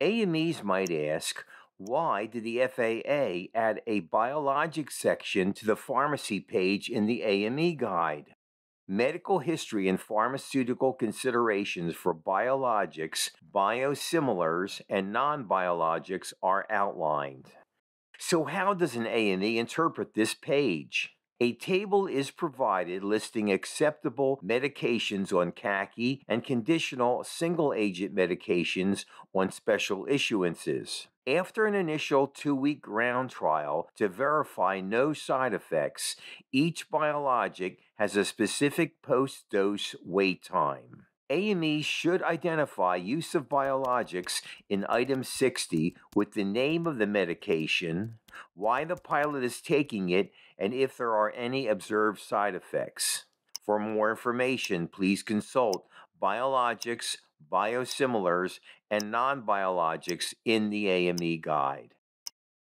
AMEs might ask, why did the FAA add a biologics section to the pharmacy page in the AME Guide? Medical history and pharmaceutical considerations for biologics, biosimilars, and non-biologics are outlined. So how does an AME interpret this page? A table is provided listing acceptable medications on CACI and conditional single-agent medications on special issuances. After an initial 2-week ground trial to verify no side effects, each biologic has a specific post-dose wait time. AMEs should identify use of biologics in Item 60 with the name of the medication, why the pilot is taking it, and if there are any observed side effects. For more information, please consult Biologics, Biosimilars, and Non-Biologics in the AME Guide.